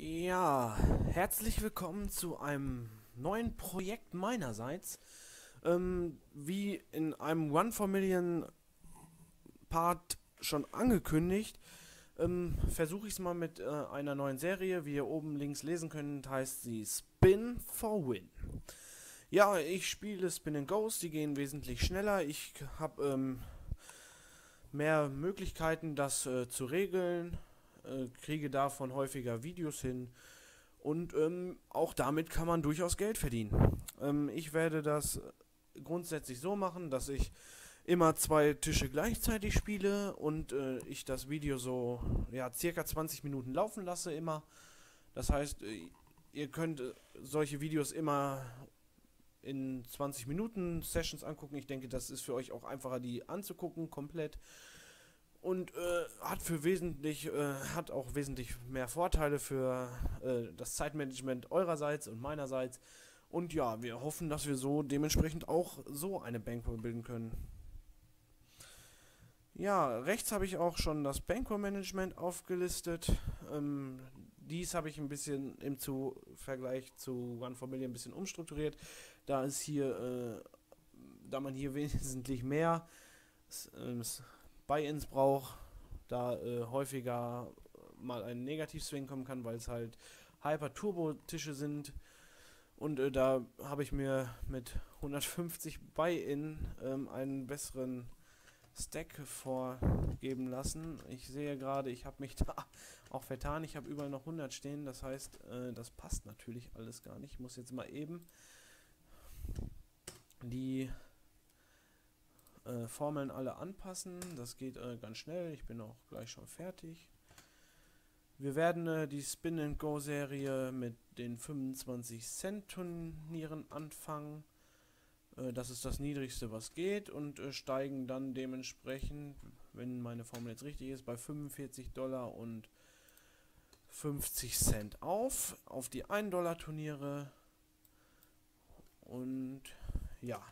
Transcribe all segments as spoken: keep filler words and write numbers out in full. Ja, herzlich willkommen zu einem neuen Projekt meinerseits. Ähm, wie in einem One for Million Part schon angekündigt, ähm, versuche ich es mal mit äh, einer neuen Serie. Wie ihr oben links lesen könnt, heißt sie Spin for Win. Ja, ich spiele Spin and Goes, die gehen wesentlich schneller. Ich habe ähm, mehr Möglichkeiten, das äh, zu regeln. Kriege davon häufiger Videos hin und ähm, auch damit kann man durchaus Geld verdienen. Ähm, ich werde das grundsätzlich so machen, dass ich immer zwei Tische gleichzeitig spiele und äh, ich das Video so ja circa zwanzig Minuten laufen lasse immer. Das heißt, ihr könnt solche Videos immer in zwanzig Minuten Sessions angucken. Ich denke, das ist für euch auch einfacher, die anzugucken komplett. Und äh, hat für wesentlich äh, hat auch wesentlich mehr Vorteile für äh, das Zeitmanagement eurerseits und meinerseits. Und ja, wir hoffen, dass wir so dementsprechend auch so eine Bankroll bilden können. Ja, rechts habe ich auch schon das Bankroll-Management aufgelistet. Ähm, dies habe ich ein bisschen im zu Vergleich zu One for Million ein bisschen umstrukturiert. Da ist hier, äh, da man hier wesentlich mehr äh, Buy-ins braucht, da äh, häufiger mal ein Negativ-Swing kommen kann, weil es halt Hyper-Turbo-Tische sind. Und äh, da habe ich mir mit hundertfünfzig Buy-in ähm, einen besseren Stack vorgeben lassen. Ich sehe gerade, ich habe mich da auch vertan. Ich habe überall noch hundert stehen, das heißt, äh, das passt natürlich alles gar nicht. Ich muss jetzt mal eben die Formeln alle anpassen. Das geht äh, ganz schnell. Ich bin auch gleich schon fertig. Wir werden äh, die Spin-and-Go-Serie mit den fünfundzwanzig Cent Turnieren anfangen. Äh, das ist das Niedrigste, was geht, und äh, steigen dann dementsprechend, wenn meine Formel jetzt richtig ist, bei fünfundvierzig Dollar und fünfzig Cent auf, auf die ein Dollar Turniere, und ja,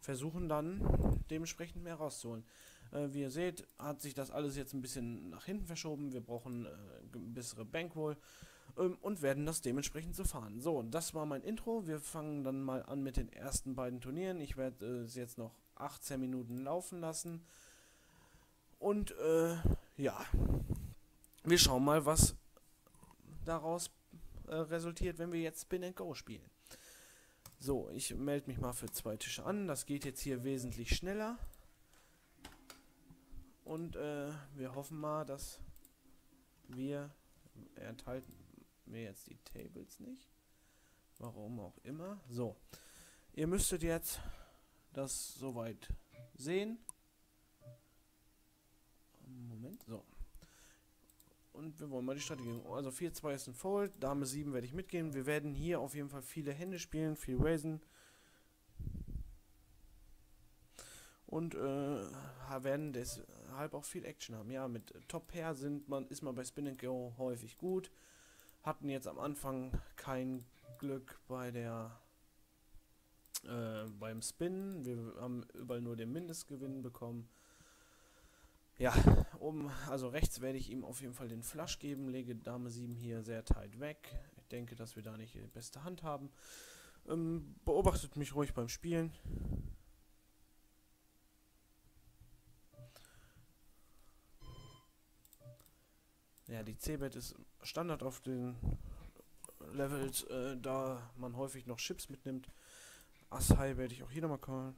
versuchen dann dementsprechend mehr rauszuholen. Äh, wie ihr seht, hat sich das alles jetzt ein bisschen nach hinten verschoben. Wir brauchen äh, bessere Bankroll ähm, und werden das dementsprechend so fahren. So, das war mein Intro. Wir fangen dann mal an mit den ersten beiden Turnieren. Ich werde äh, es jetzt noch achtzehn Minuten laufen lassen. Und äh, ja, wir schauen mal, was daraus äh, resultiert, wenn wir jetzt Spin and Go spielen. So, ich melde mich mal für zwei Tische an. Das geht jetzt hier wesentlich schneller. Und äh, wir hoffen mal, dass wir enthalten mir jetzt die Tables nicht. Warum auch immer. So, ihr müsstet jetzt das soweit sehen. Moment, so. Und wir wollen mal die Strategie. Also vier zwei ist ein Fold, Dame sieben werde ich mitgehen. Wir werden hier auf jeden Fall viele Hände spielen, viel raisen. Und äh, werden deshalb auch viel Action haben. Ja, mit Top-Pair sind man, ist man bei Spin and Go häufig gut. Hatten jetzt am Anfang kein Glück bei der äh, beim Spin. Wir haben überall nur den Mindestgewinn bekommen. Ja, oben, also rechts werde ich ihm auf jeden Fall den Flush geben, lege Dame sieben hier sehr tight weg. Ich denke, dass wir da nicht die beste Hand haben. Ähm, beobachtet mich ruhig beim Spielen. Ja, die C-Bet ist Standard auf den Levels, äh, da man häufig noch Chips mitnimmt. Ass-High werde ich auch hier nochmal callen.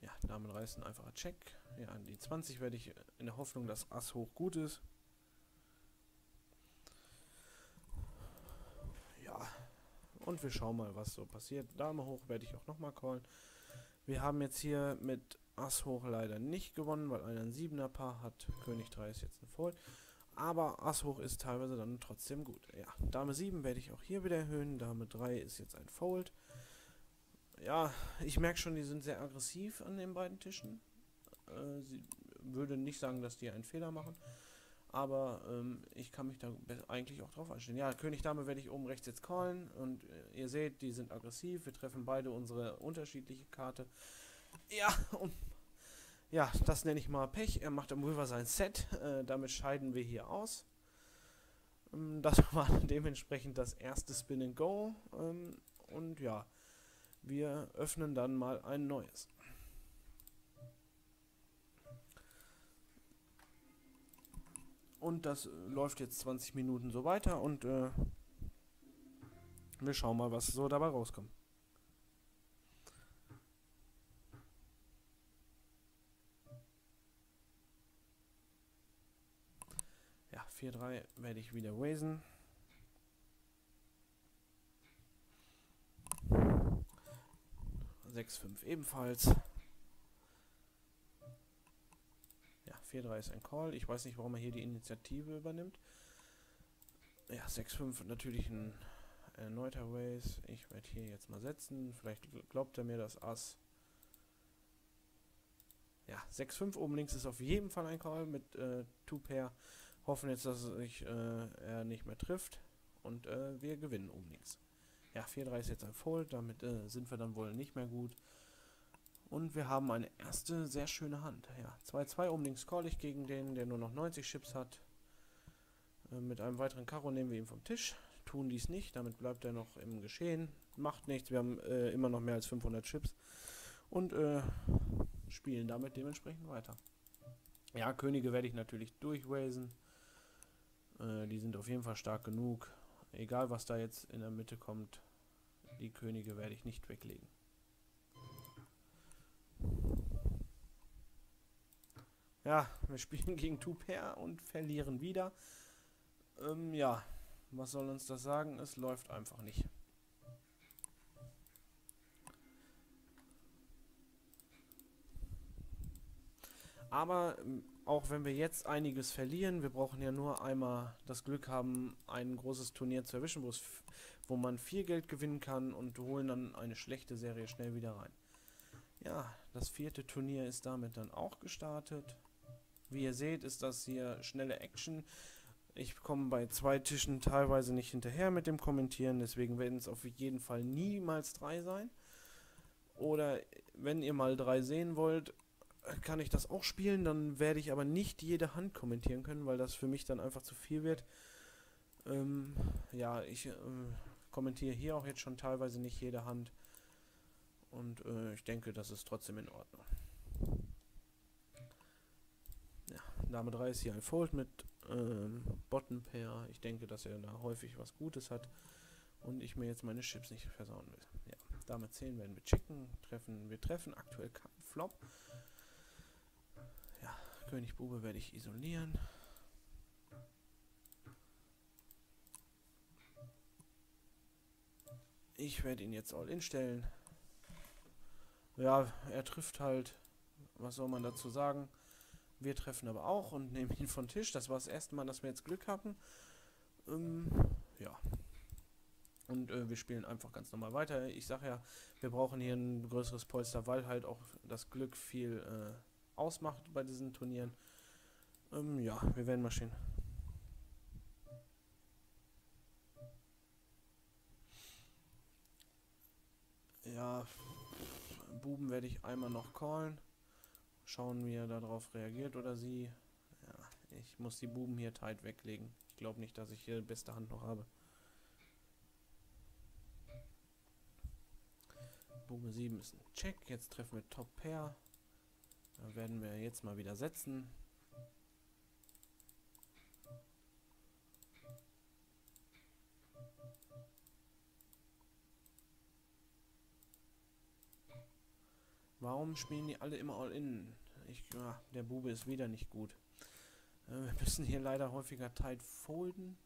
Ja, Damen reißen, einfacher Check. Ja, an die zwanzig werde ich in der Hoffnung, dass Ass hoch gut ist. Ja, und wir schauen mal, was so passiert. Dame hoch werde ich auch nochmal callen. Wir haben jetzt hier mit Ass hoch leider nicht gewonnen, weil einer ein Siebener-Paar hat. König drei ist jetzt ein Fold. Aber Ass hoch ist teilweise dann trotzdem gut. Ja, Dame sieben werde ich auch hier wieder erhöhen. Dame drei ist jetzt ein Fold. Ja, ich merke schon, die sind sehr aggressiv an den beiden Tischen. Äh, sie würde nicht sagen, dass die einen Fehler machen, aber ähm, ich kann mich da eigentlich auch drauf einstellen. Ja, König Dame werde ich oben rechts jetzt callen, und äh, ihr seht, die sind aggressiv. Wir treffen beide unsere unterschiedliche Karte. Ja, um, Ja, das nenne ich mal Pech. Er macht am River sein Set. Äh, damit scheiden wir hier aus. Ähm, das war dementsprechend das erste Spin and Go. Ähm, und ja, wir öffnen dann mal ein neues. Und das läuft jetzt zwanzig Minuten so weiter und äh, wir schauen mal, was so dabei rauskommt. Ja, vier drei werde ich wieder raisen. sechs fünf ebenfalls. vier drei ist ein Call. Ich weiß nicht, warum er hier die Initiative übernimmt. Ja, sechs fünf natürlich ein erneuter Raise. Ich werde hier jetzt mal setzen. Vielleicht glaubt er mir das Ass. Ja, sechs fünf oben links ist auf jeden Fall ein Call mit äh, zwei Pair. Hoffen jetzt, dass ich, äh, er nicht mehr trifft. Und äh, wir gewinnen oben links. Ja, vier drei ist jetzt ein Fold. Damit äh, sind wir dann wohl nicht mehr gut. Und wir haben eine erste sehr schöne Hand. Ja, zwei zwei oben links call ich gegen den, der nur noch neunzig Chips hat. Äh, mit einem weiteren Karo nehmen wir ihn vom Tisch. Tun dies nicht, damit bleibt er noch im Geschehen. Macht nichts, wir haben äh, immer noch mehr als fünfhundert Chips. Und äh, spielen damit dementsprechend weiter. Ja, Könige werde ich natürlich durchraisen. Äh, die sind auf jeden Fall stark genug. Egal, was da jetzt in der Mitte kommt, die Könige werde ich nicht weglegen. Ja, wir spielen gegen zwei Pair und verlieren wieder. Ähm, ja, was soll uns das sagen? Es läuft einfach nicht. Aber ähm, auch wenn wir jetzt einiges verlieren, wir brauchen ja nur einmal das Glück haben, ein großes Turnier zu erwischen, wo man viel Geld gewinnen kann und holen dann eine schlechte Serie schnell wieder rein. Ja, das vierte Turnier ist damit dann auch gestartet. Wie ihr seht, ist das hier schnelle Action. Ich komme bei zwei Tischen teilweise nicht hinterher mit dem Kommentieren, deswegen werden es auf jeden Fall niemals drei sein. Oder wenn ihr mal drei sehen wollt, kann ich das auch spielen, dann werde ich aber nicht jede Hand kommentieren können, weil das für mich dann einfach zu viel wird. Ähm, ja, ich äh, kommentiere hier auch jetzt schon teilweise nicht jede Hand. Und äh, ich denke, das ist trotzdem in Ordnung. Ja, Dame drei ist hier ein Fold mit ähm, Bottom Pair. Ich denke, dass er da häufig was Gutes hat und ich mir jetzt meine Chips nicht versauen will. Ja, Dame zehn werden wir checken, treffen. Wir treffen aktuell keinen Flop. Ja, König Bube werde ich isolieren. Ich werde ihn jetzt all in stellen. Ja, er trifft halt, was soll man dazu sagen. Wir treffen aber auch und nehmen ihn vom Tisch. Das war das erste Mal, dass wir jetzt Glück hatten. Ähm, ja. Und äh, wir spielen einfach ganz normal weiter. Ich sage ja, wir brauchen hier ein größeres Polster, weil halt auch das Glück viel äh, ausmacht bei diesen Turnieren. Ähm, ja, wir werden mal sehen. Ja, Buben werde ich einmal noch callen. Schauen, wie er darauf reagiert oder sie. Ja, ich muss die Buben hier tight weglegen. Ich glaube nicht, dass ich hier die beste Hand noch habe. Bube sieben ist ein Check. Jetzt treffen wir Top Pair. Da werden wir jetzt mal wieder setzen. Warum spielen die alle immer All-In? Ich, ja, der Bube ist wieder nicht gut. Äh, wir müssen hier leider häufiger tight folden.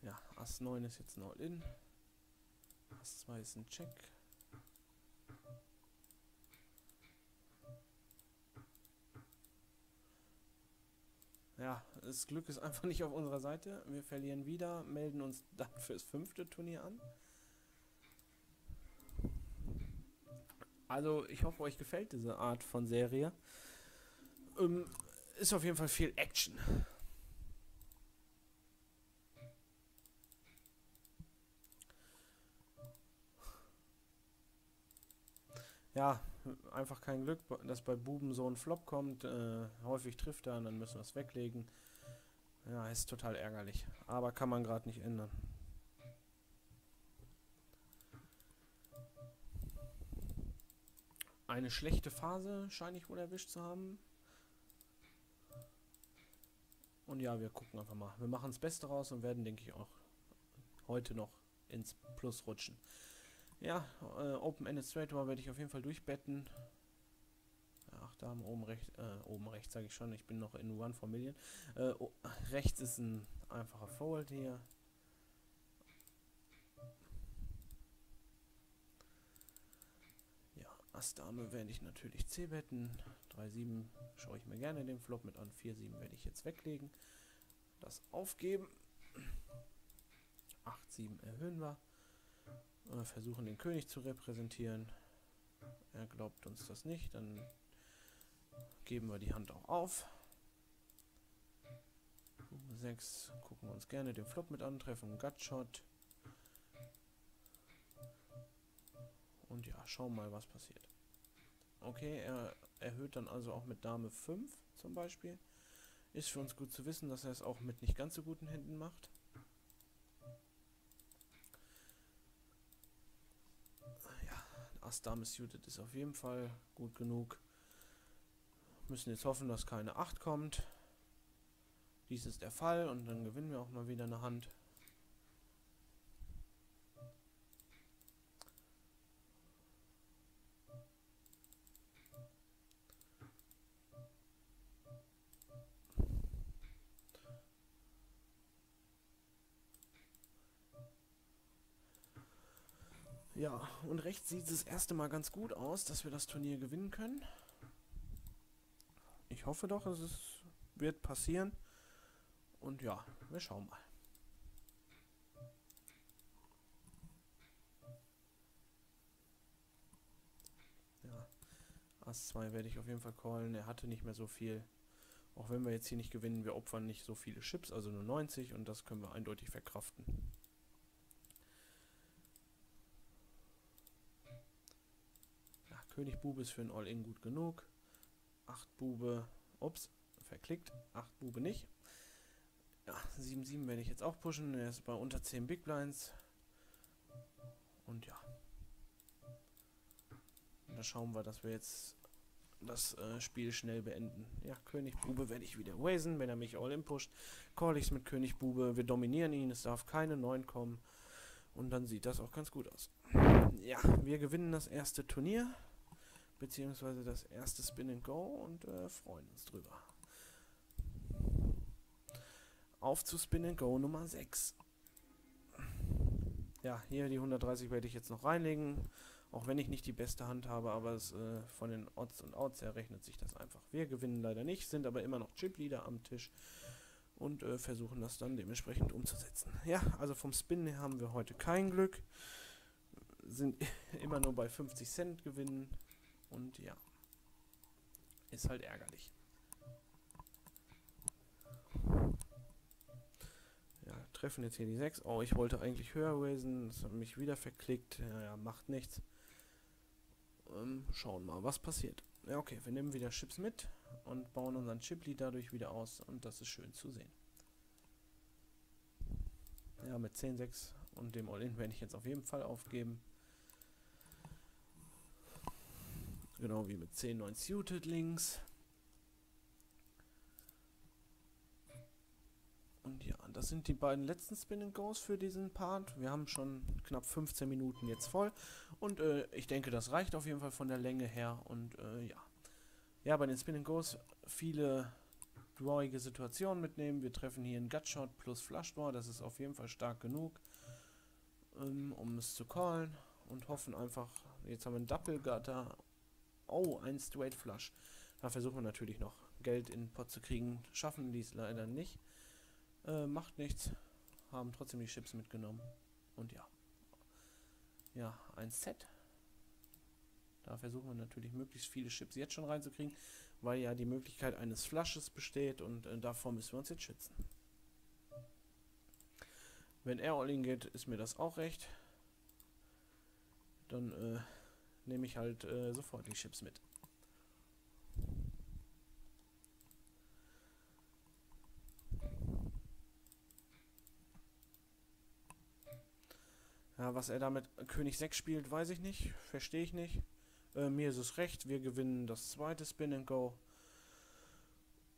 Ja, Ass neun ist jetzt ein All-In. Ass zwei ist ein Check. Ja, das Glück ist einfach nicht auf unserer Seite. Wir verlieren wieder, melden uns dann fürs fünfte Turnier an. Also ich hoffe, euch gefällt diese Art von Serie. Ähm, ist auf jeden Fall viel Action. Ja, einfach kein Glück, dass bei Buben so ein Flop kommt. Äh, häufig trifft er und dann müssen wir es weglegen. Ja, ist total ärgerlich. Aber kann man gerade nicht ändern. Eine schlechte Phase scheine ich wohl erwischt zu haben. Und ja, wir gucken einfach mal. Wir machen das Beste raus und werden, denke ich, auch heute noch ins Plus rutschen. Ja, äh, Open-Ended Straight Draw werde ich auf jeden Fall durchbetten. Ach, da haben oben rechts, äh, oben rechts sage ich schon, ich bin noch in One for Million. Äh, oh, rechts ist ein einfacher Fold hier. Ja, Ass-Dame werde ich natürlich C-betten. drei sieben schaue ich mir gerne den Flop mit an. vier sieben werde ich jetzt weglegen. Das aufgeben. acht sieben erhöhen wir. Wir versuchen den König zu repräsentieren. Er glaubt uns das nicht, dann geben wir die Hand auch auf. sechs gucken wir uns gerne den Flop mit an, treffen Gutshot. Und ja, schauen mal, was passiert. Okay, er erhöht dann also auch mit Dame fünf zum Beispiel. Ist für uns gut zu wissen, dass er es auch mit nicht ganz so guten Händen macht. Ass-Dame suited ist auf jeden Fall gut genug. Müssen jetzt hoffen, dass keine acht kommt. Dies ist der Fall und dann gewinnen wir auch mal wieder eine Hand. Ja, und rechts sieht es das erste Mal ganz gut aus, dass wir das Turnier gewinnen können. Ich hoffe doch, es wird passieren. Und ja, wir schauen mal. Ja, Ass zwei werde ich auf jeden Fall callen. Er hatte nicht mehr so viel. Auch wenn wir jetzt hier nicht gewinnen, wir opfern nicht so viele Chips, also nur neunzig. Und das können wir eindeutig verkraften. König Bube ist für ein All-In gut genug. acht Bube, ups, verklickt. acht Bube nicht. Ja, sieben sieben werde ich jetzt auch pushen. Er ist bei unter zehn Big Blinds. Und ja. Und da schauen wir, dass wir jetzt das äh, Spiel schnell beenden. Ja, König Bube werde ich wieder wasen. Wenn er mich All-In pusht, call ich es mit König Bube. Wir dominieren ihn. Es darf keine neun kommen. Und dann sieht das auch ganz gut aus. Ja, wir gewinnen das erste Turnier, beziehungsweise das erste Spin and Go und äh, freuen uns drüber. Auf zu Spin and Go Nummer sechs. Ja, hier die hundertdreißig werde ich jetzt noch reinlegen, auch wenn ich nicht die beste Hand habe, aber es, äh, von den Odds und Outs her rechnet sich das einfach. Wir gewinnen leider nicht, sind aber immer noch Chip-Leader am Tisch und äh, versuchen das dann dementsprechend umzusetzen. Ja, also vom Spin her haben wir heute kein Glück, sind immer nur bei fünfzig Cent gewinnen. Und ja, ist halt ärgerlich. Ja, treffen jetzt hier die sechs. Oh, ich wollte eigentlich höher raisen. Das hat mich wieder verklickt. Ja, ja, macht nichts. Ähm, schauen mal, was passiert. Ja, okay, wir nehmen wieder Chips mit und bauen unseren Chip-Lead dadurch wieder aus. Und das ist schön zu sehen. Ja, mit zehn sechs und dem All-In werde ich jetzt auf jeden Fall aufgeben. Genau wie mit zehn neun suited links. Und ja, das sind die beiden letzten Spin and Goes für diesen Part. Wir haben schon knapp fünfzehn Minuten jetzt voll. Und äh, ich denke, das reicht auf jeden Fall von der Länge her. Und äh, ja. Ja, bei den Spin and Goes viele drawige Situationen mitnehmen. Wir treffen hier einen Gutshot plus Flush Draw. Das ist auf jeden Fall stark genug, ähm, um es zu callen. Und hoffen einfach, jetzt haben wir einen Doppelgutter. Oh, ein Straight Flush. Da versuchen wir natürlich noch Geld in den Pot zu kriegen. Schaffen dies leider nicht. Äh, macht nichts. Haben trotzdem die Chips mitgenommen. Und ja. Ja, ein Set. Da versuchen wir natürlich möglichst viele Chips jetzt schon reinzukriegen, weil ja die Möglichkeit eines Flushes besteht und äh, davor müssen wir uns jetzt schützen. Wenn er All-In geht, ist mir das auch recht. Dann, äh, nehme ich halt äh, sofort die Chips mit. Ja, was er da mit König sechs spielt, weiß ich nicht. Verstehe ich nicht. Äh, mir ist es recht. Wir gewinnen das zweite Spin and Go.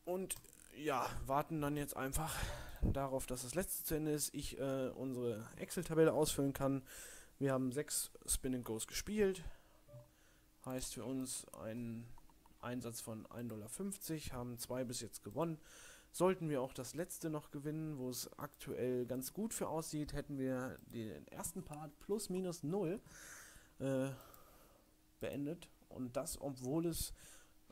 Und ja, warten dann jetzt einfach darauf, dass das letzte zu Ende ist. Ich äh, unsere Excel-Tabelle ausfüllen kann. Wir haben sechs Spin and Goes gespielt. Heißt für uns ein Einsatz von ein Komma fünfzig Dollar. Haben zwei bis jetzt gewonnen. Sollten wir auch das letzte noch gewinnen, wo es aktuell ganz gut für aussieht, hätten wir den ersten Part plus minus null äh, beendet. Und das, obwohl es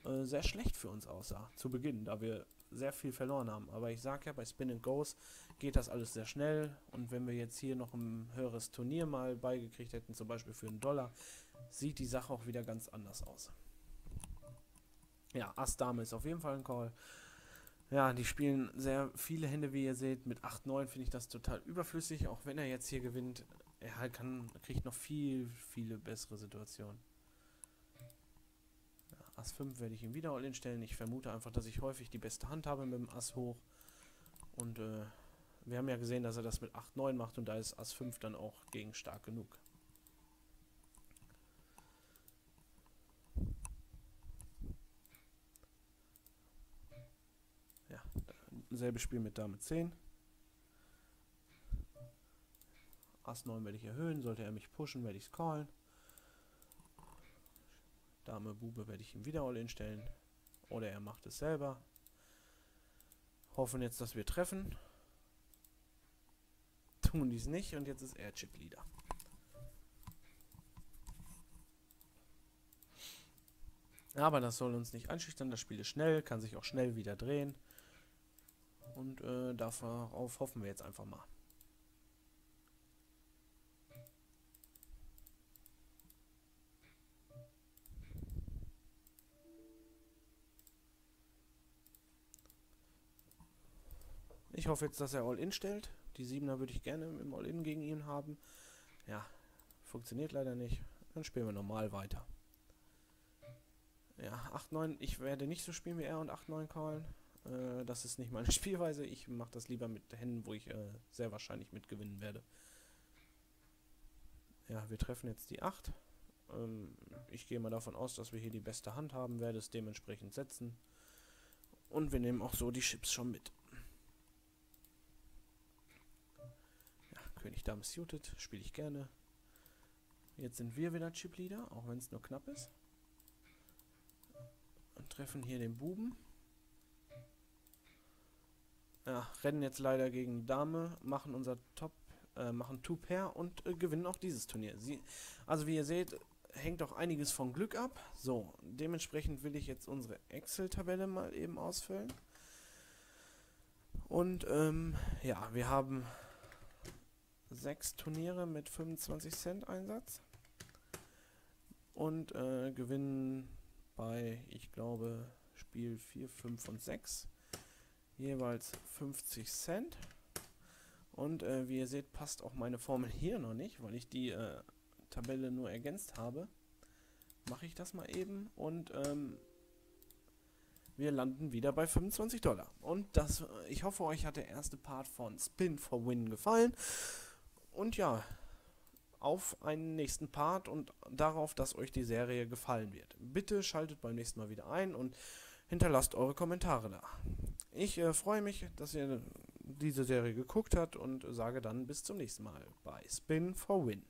äh, sehr schlecht für uns aussah zu Beginn, da wir sehr viel verloren haben. Aber ich sage ja, bei Spin and Goes geht das alles sehr schnell. Und wenn wir jetzt hier noch ein höheres Turnier mal beigekriegt hätten, zum Beispiel für einen Dollar, sieht die Sache auch wieder ganz anders aus. Ja, Ass-Dame ist auf jeden Fall ein Call. Ja, die spielen sehr viele Hände, wie ihr seht. Mit acht neun finde ich das total überflüssig. Auch wenn er jetzt hier gewinnt, er kann, kriegt noch viel, viele bessere Situationen. Ja, Ass fünf werde ich ihm wieder all-in stellen. Ich vermute einfach, dass ich häufig die beste Hand habe mit dem Ass hoch. Und äh, wir haben ja gesehen, dass er das mit acht neun macht. Und da ist Ass fünf dann auch gegen stark genug. Selbes Spiel mit Dame zehn. Ass neun werde ich erhöhen. Sollte er mich pushen, werde ich es callen. Dame Bube werde ich ihm wieder all-in stellen. Oder er macht es selber. Hoffen jetzt, dass wir treffen. Tun dies nicht und jetzt ist er Chip-Leader. Aber das soll uns nicht einschüchtern. Das Spiel ist schnell, kann sich auch schnell wieder drehen. Und äh, darauf hoffen wir jetzt einfach mal. Ich hoffe jetzt, dass er All-In stellt. Die Siebener würde ich gerne im All-In gegen ihn haben. Ja, funktioniert leider nicht. Dann spielen wir normal weiter. Ja, acht neun. Ich werde nicht so spielen wie er und acht neun callen. Das ist nicht meine Spielweise. Ich mache das lieber mit Händen, wo ich äh, sehr wahrscheinlich mitgewinnen werde. Ja, wir treffen jetzt die acht. Ähm, ich gehe mal davon aus, dass wir hier die beste Hand haben, werde es dementsprechend setzen. Und wir nehmen auch so die Chips schon mit. Ja, König Dame suited, spiele ich gerne. Jetzt sind wir wieder Chip-Leader, auch wenn es nur knapp ist. Und treffen hier den Buben. Ja, rennen jetzt leider gegen Dame, machen unser Top, äh, machen Two-Pair und äh, gewinnen auch dieses Turnier. Sie, also wie ihr seht, hängt auch einiges von Glück ab. So, dementsprechend will ich jetzt unsere Excel-Tabelle mal eben ausfüllen. Und ähm, ja, wir haben sechs Turniere mit fünfundzwanzig Cent Einsatz. Und äh, gewinnen bei, ich glaube, Spiel vier, fünf und sechs. Jeweils fünfzig Cent. Und äh, wie ihr seht, passt auch meine Formel hier noch nicht, weil ich die äh, Tabelle nur ergänzt habe. Mache ich das mal eben und ähm, wir landen wieder bei fünfundzwanzig Dollar. Und das, ich hoffe, euch hat der erste Part von Spin for Win gefallen. Und ja, auf einen nächsten Part und darauf, dass euch die Serie gefallen wird. Bitte schaltet beim nächsten Mal wieder ein und hinterlasst eure Kommentare da. Ich äh, freue mich, dass ihr diese Serie geguckt habt und sage dann bis zum nächsten Mal bei Spin for Win.